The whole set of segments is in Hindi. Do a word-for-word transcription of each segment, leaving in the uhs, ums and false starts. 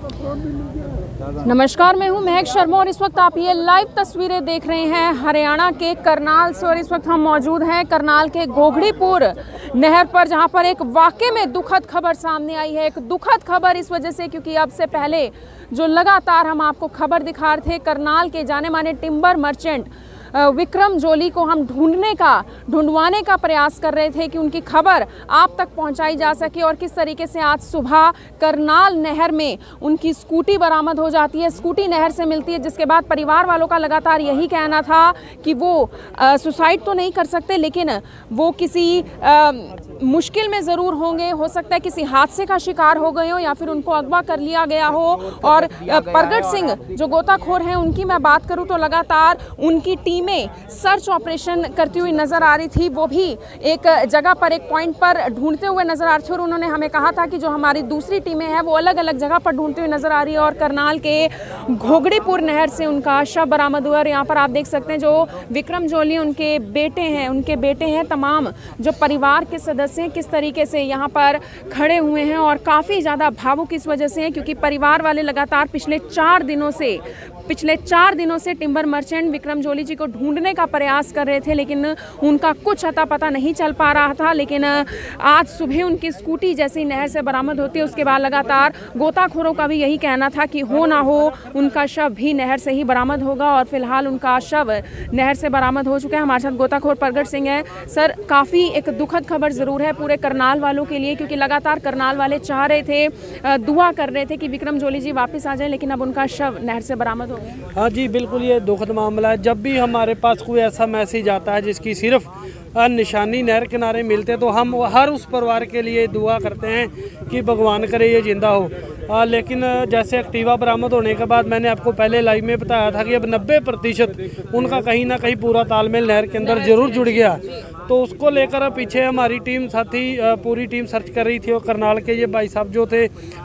नमस्कार, मैं हूं महक शर्मा और इस वक्त आप ये लाइव तस्वीरें देख रहे हैं हरियाणा के करनाल से। और इस वक्त हम मौजूद हैं करनाल के घोघड़ीपुर नहर पर, जहां पर एक वाकई में दुखद खबर सामने आई है। एक दुखद खबर इस वजह से क्योंकि अब से पहले जो लगातार हम आपको खबर दिखा रहे थे, करनाल के जाने माने टिम्बर मर्चेंट विक्रम जॉली को हम ढूंढने का ढूंढवाने का प्रयास कर रहे थे कि उनकी खबर आप तक पहुंचाई जा सके। और किस तरीके से आज सुबह करनाल नहर में उनकी स्कूटी बरामद हो जाती है, स्कूटी नहर से मिलती है, जिसके बाद परिवार वालों का लगातार यही कहना था कि वो सुसाइड तो नहीं कर सकते, लेकिन वो किसी आ, मुश्किल में ज़रूर होंगे, हो सकता है किसी हादसे का शिकार हो गए हो या फिर उनको अगवा कर लिया गया हो। और प्रगट सिंह जो गोताखोर हैं, उनकी मैं बात करूँ तो लगातार उनकी टीम में सर्च ऑपरेशन करती हुई नजर आ रही थी। वो भी एक जगह पर, एक पॉइंट पर ढूंढते हुए नजर आ रही थी। और उन्होंने हमें कहा था कि जो हमारी दूसरी टीमें हैं वो अलग अलग जगह पर ढूंढते हुए नजर आ रही है। और करनाल के घोघड़ीपुर नहर से उनका शव बरामद हुआ। और यहाँ पर आप देख सकते हैं जो विक्रम जॉली उनके बेटे हैं, उनके बेटे हैं तमाम जो परिवार के सदस्य हैं, किस तरीके से यहाँ पर खड़े हुए हैं और काफ़ी ज़्यादा भावुक इस वजह से हैं क्योंकि परिवार वाले लगातार पिछले चार दिनों से पिछले चार दिनों से टिम्बर मर्चेंट विक्रम जॉली जी को ढूंढने का प्रयास कर रहे थे, लेकिन उनका कुछ अता पता नहीं चल पा रहा था। लेकिन आज सुबह उनकी स्कूटी जैसी नहर से बरामद होती है, उसके बाद लगातार गोताखोरों का भी यही कहना था कि हो ना हो उनका शव भी नहर से ही बरामद होगा। और फिलहाल उनका शव नहर से बरामद हो चुका है। हमारे साथ गोताखोर प्रगट सिंह है। सर, काफ़ी एक दुखद खबर ज़रूर है पूरे करनाल वालों के लिए, क्योंकि लगातार करनाल वाले चाह रहे थे, दुआ कर रहे थे कि विक्रम जॉली जी वापस आ जाए, लेकिन अब उनका शव नहर से बरामद हो गया। हाँ जी, बिल्कुल ये दुखद मामला है। जब भी हमारे पास कोई ऐसा मैसेज आता है जिसकी सिर्फ निशानी नहर किनारे मिलते तो हम हर उस परिवार के लिए दुआ करते हैं कि भगवान करे ये जिंदा हो। आ, लेकिन जैसे एक्टिवा बरामद होने के बाद मैंने आपको पहले लाइव में बताया था कि अब नब्बे प्रतिशत उनका कहीं ना कहीं पूरा तालमेल नहर के अंदर जरूर जुड़ गया, तो उसको लेकर पीछे हमारी टीम साथी पूरी टीम सर्च कर रही थी। और करनाल के ये भाई साहब जो थे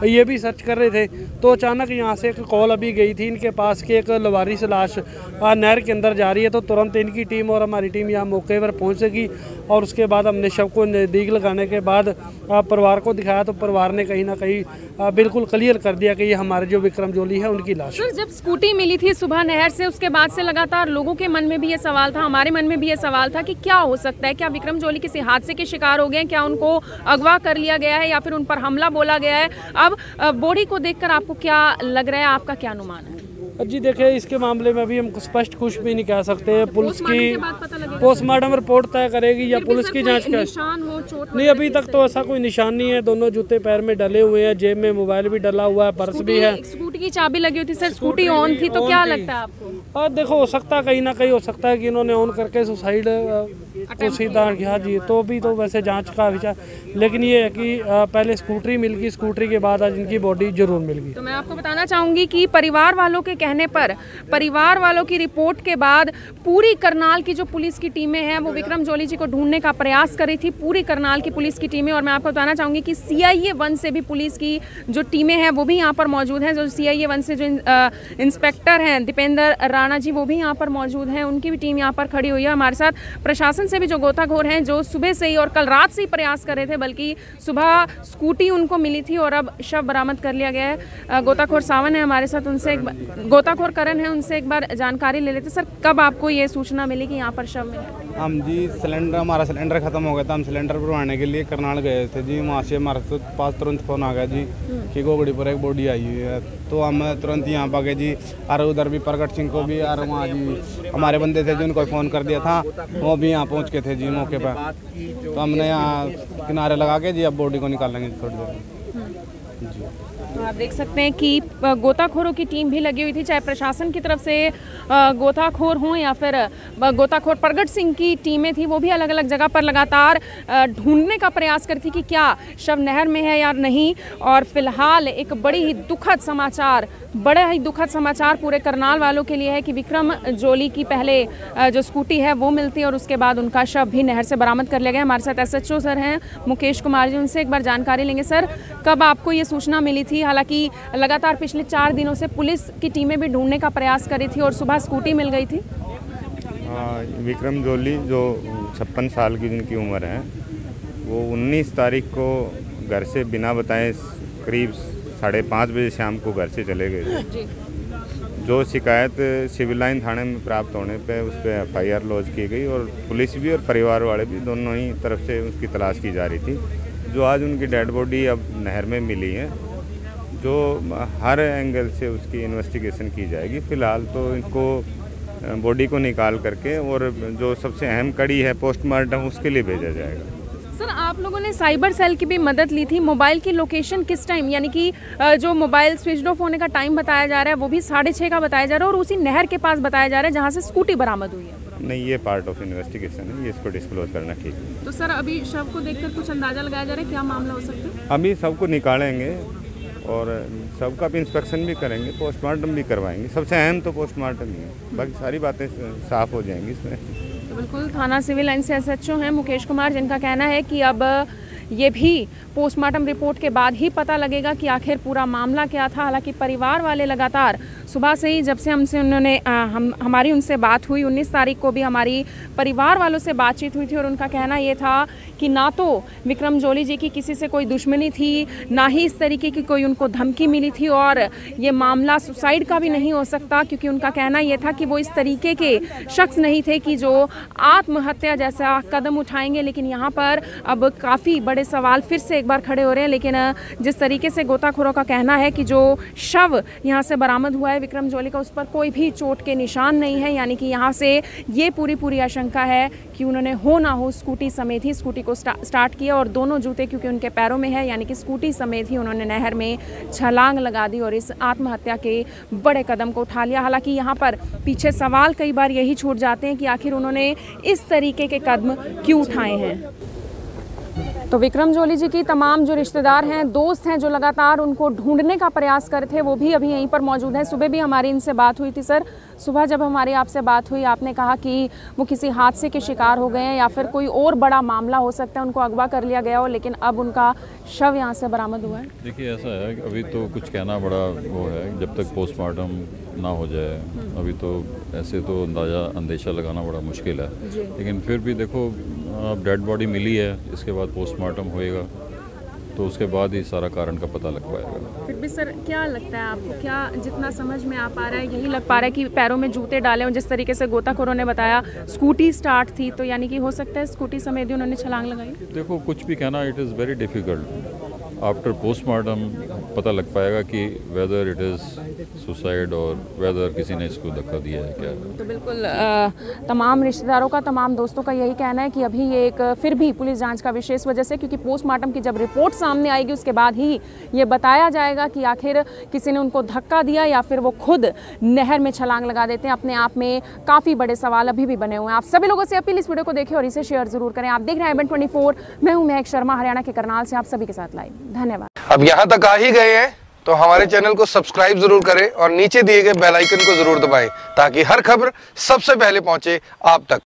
ये भी सर्च कर रहे थे, तो अचानक यहाँ से एक कॉल अभी गई थी इनके पास कि एक लवारिस लाश नहर के अंदर जा रही है, तो तुरंत इनकी टीम और हमारी टीम यहाँ मौके पर पहुँच सकी। और उसके बाद हमने शव को नज़दीक लगाने के बाद परिवार को दिखाया, तो परिवार ने कहीं ना कहीं बिल्कुल क्लियर कर दिया कि ये हमारे जो विक्रम जॉली है उनकी लाश। सर, जब स्कूटी मिली थी सुबह नहर से, उसके बाद से लगातार लोगों के मन में भी ये सवाल था, हमारे मन में भी ये सवाल था कि क्या हो सकता है, क्या विक्रम जॉली किसी हादसे के शिकार हो गए, क्या उनको अगवा कर लिया गया है या फिर उन पर हमला बोला गया है। अब बॉडी को देखकर आपको क्या लग रहा है, आपका क्या अनुमान है? जी देखिए, इसके मामले में अभी हम स्पष्ट कुछ भी नहीं कह सकते। पुलिस की पोस्टमार्टम रिपोर्ट तय करेगी या पुलिस की जांच कर नहीं, अभी तक तो ऐसा कोई निशान नहीं है। दोनों जूते पैर में डले हुए हैं, जेब में मोबाइल भी डला हुआ है, पर्स भी है, स्कूटी की चाबी लगी हुई थी। सर, स्कूटी ऑन थी तो क्या लगता है आपको? और देखो, हो सकता कहीं ना कहीं हो सकता है कि इन्होंने ऑन करके सुसाइड को सीधा हाँ जी, तो भी तो वैसे जांच का विचार, लेकिन ये है कि पहले स्कूटरी मिल गई, स्कूटरी के बाद आज इनकी बॉडी जरूर मिल गई। तो मैं आपको बताना चाहूँगी कि परिवार वालों के कहने पर, परिवार वालों की रिपोर्ट के बाद पूरी करनाल की जो पुलिस की टीमें हैं वो विक्रम जॉली जी को ढूंढने का प्रयास कर रही थी, पूरी करनाल की पुलिस की टीमें। और मैं आपको बताना चाहूँगी कि सी आई ए वन से भी पुलिस की जो टीमें हैं वो भी यहाँ पर मौजूद हैं। जो सी आई ए वन से जो इंस्पेक्टर हैं दीपेंद्र राणा जी, वो भी यहाँ पर मौजूद हैं, उनकी भी टीम यहाँ पर खड़ी हुई है। हमारे साथ प्रशासन से भी जो गोताखोर हैं जो सुबह से ही और कल रात से ही प्रयास कर रहे थे, बल्कि सुबह स्कूटी उनको मिली थी और अब शव बरामद कर लिया गया है। गोताखोर सावन है हमारे साथ, उनसे एक बार गोताखोर करण है, उनसे एक बार जानकारी ले लेते। सर, कब आपको ये सूचना मिली कि यहाँ पर शव मिला? हम जी सिलेंडर, हमारा सिलेंडर खत्म हो गया था, हम सिलेंडर भरवाने के लिए करनाल गए थे जी। वहाँ से हमारे तो पास तुरंत फ़ोन आ गया जी कि घोघड़ी पर एक बॉडी आई हुई है, तो हम तुरंत यहाँ पर गए जी। और उधर भी प्रगट सिंह को भी और वहाँ जी हमारे बंदे थे जी, उनको फ़ोन कर दिया था, वो भी यहाँ पहुँच के थे जी मौके पर। तो हमने यहाँ किनारे लगा के जी अब बॉडी को निकालेंगे थोड़ी देर जी। तो आप देख सकते हैं कि गोताखोरों की टीम भी लगी हुई थी, चाहे प्रशासन की तरफ से गोताखोर हों या फिर गोताखोर प्रगट सिंह की टीमें थी, वो भी अलग अलग जगह पर लगातार ढूंढने का प्रयास करती थी कि क्या शव नहर में है या नहीं। और फिलहाल एक बड़ी ही दुखद समाचार बड़ा ही दुखद समाचार पूरे करनाल वालों के लिए है कि विक्रम जॉली की पहले जो स्कूटी है वो मिलती है और उसके बाद उनका शव भी नहर से बरामद कर लिया गया। हमारे साथ एस एच ओ सर हैं मुकेश कुमार जी, उनसे एक बार जानकारी लेंगे। सर, कब आपको ये सूचना मिली थी? हालांकि लगातार पिछले चार दिनों से पुलिस की टीमें भी ढूंढने का प्रयास करी थी और सुबह स्कूटी मिल गई थी। आ, विक्रम जॉली जो छप्पन साल की जिनकी उम्र है, वो उन्नीस तारीख को घर से बिना बताए करीब साढ़े पाँच बजे शाम को घर से चले गए थे। जो शिकायत सिविल लाइन थाने में प्राप्त होने पे उस पर एफ आई आर लॉन्च की गई और पुलिस भी और परिवार वाले भी दोनों ही तरफ से उसकी तलाश की जा रही थी। जो आज उनकी डेड बॉडी अब नहर में मिली है, जो हर एंगल से उसकी इन्वेस्टिगेशन की जाएगी। फिलहाल तो इनको बॉडी को निकाल करके और जो सबसे अहम कड़ी है पोस्टमार्टम उसके लिए भेजा जाएगा। सर, आप लोगों ने साइबर सेल की भी मदद ली थी। मोबाइल की लोकेशन किस टाइम, यानी कि जो मोबाइल स्विच ऑफ होने का टाइम बताया जा रहा है वो भी साढ़े छः का बताया जा रहा है और उसी नहर के पास बताया जा रहा है जहां से स्कूटी बरामद हुई है। नहीं, ये पार्ट ऑफ इन्वेस्टिगेशन है, ये इसको डिस्क्लोज करना ठीक है। तो सर, अभी शव को देखकर कुछ अंदाजा लगाया जा रहा है क्या मामला हो सकता है? अभी सबको निकालेंगे और सबका अब इंस्पेक्शन भी करेंगे, पोस्टमार्टम भी करवाएंगे। सबसे अहम तो पोस्टमार्टम ही है, बाकी सारी बातें साफ हो जाएंगी इसमें। तो बिल्कुल थाना सिविल लाइन से एस एच ओ हैं मुकेश कुमार, जिनका कहना है कि अब ये भी पोस्टमार्टम रिपोर्ट के बाद ही पता लगेगा कि आखिर पूरा मामला क्या था। हालांकि परिवार वाले लगातार सुबह से ही, जब से हमसे उन्होंने हम हमारी उनसे बात हुई, उन्नीस तारीख को भी हमारी परिवार वालों से बातचीत हुई थी और उनका कहना ये था कि ना तो विक्रम जॉली जी की किसी से कोई दुश्मनी थी, ना ही इस तरीके की कोई उनको धमकी मिली थी और ये मामला सुसाइड का भी नहीं हो सकता, क्योंकि उनका कहना ये था कि वो इस तरीके के शख्स नहीं थे कि जो आत्महत्या जैसा कदम उठाएंगे। लेकिन यहाँ पर अब काफ़ी बड़े सवाल फिर से एक बार खड़े हो रहे हैं। लेकिन जिस तरीके से गोताखोरों का कहना है कि जो शव यहाँ से बरामद हुआ है विक्रम जॉली का, उस पर कोई भी चोट के निशान नहीं है, यानी कि यहाँ से ये पूरी पूरी आशंका है कि उन्होंने हो ना हो स्कूटी समेत ही स्कूटी को स्टा, स्टार्ट किया और दोनों जूते क्योंकि उनके पैरों में है, यानी कि स्कूटी समेत ही उन्होंने नहर में छलांग लगा दी और इस आत्महत्या के बड़े कदम को उठा लिया। हालांकि यहाँ पर पीछे सवाल कई बार यही छूट जाते हैं कि आखिर उन्होंने इस तरीके के कदम क्यों उठाए हैं। तो विक्रम जॉली जी की तमाम जो रिश्तेदार हैं, दोस्त हैं, जो लगातार उनको ढूंढने का प्रयास कर रहे थे, वो भी अभी यहीं पर मौजूद हैं। सुबह भी हमारी इनसे बात हुई थी। सर, सुबह जब हमारी आपसे बात हुई, आपने कहा कि वो किसी हादसे के शिकार हो गए हैं या फिर कोई और बड़ा मामला हो सकता है, उनको अगवा कर लिया गया हो, लेकिन अब उनका शव यहाँ से बरामद हुआ है। देखिए, ऐसा है कि अभी तो कुछ कहना बड़ा वो है, जब तक पोस्टमार्टम ना हो जाए। अभी तो ऐसे तो अंदाजा अंदेशा लगाना बड़ा मुश्किल है, लेकिन फिर भी देखो, अब डेड बॉडी मिली है, इसके बाद पोस्टमार्टम होएगा तो उसके बाद ही सारा कारण का पता लग पाएगा। फिर भी सर, क्या लगता है आपको, क्या जितना समझ में आ पा रहा है यही लग पा रहा है कि पैरों में जूते डाले हों, जिस तरीके से गोताखोरों ने बताया, स्कूटी स्टार्ट थी तो यानी कि हो सकता है स्कूटी समेत उन्होंने छलांग लगाई? देखो, कुछ भी कहना it is very difficult. After postmortem पता लग पाएगा कि वेदर इट इज़ सुसाइड और वेदर किसी ने इसको धक्का दिया है क्या। तो बिल्कुल आ, तमाम रिश्तेदारों का, तमाम दोस्तों का यही कहना है कि अभी ये एक फिर भी पुलिस जांच का विशेष वजह से, क्योंकि पोस्टमार्टम की जब रिपोर्ट सामने आएगी उसके बाद ही ये बताया जाएगा कि आखिर किसी ने उनको धक्का दिया या फिर वो खुद नहर में छलांग लगा देते हैं। अपने आप में काफ़ी बड़े सवाल अभी भी बने हुए हैं। आप सभी लोगों से अपील, इस वीडियो को देखें और इसे शेयर जरूर करें। आप देख रहे हैं एबन ट्वेंटी फोर, मैं हूँ महक शर्मा, हरियाणा के करनाल से आप सभी के साथ लाइव। धन्यवाद। अब यहाँ तक आ ही गए हैं तो हमारे चैनल को सब्सक्राइब जरूर करें और नीचे दिए गए बेल आइकन को जरूर दबाएं ताकि हर खबर सबसे पहले पहुंचे आप तक।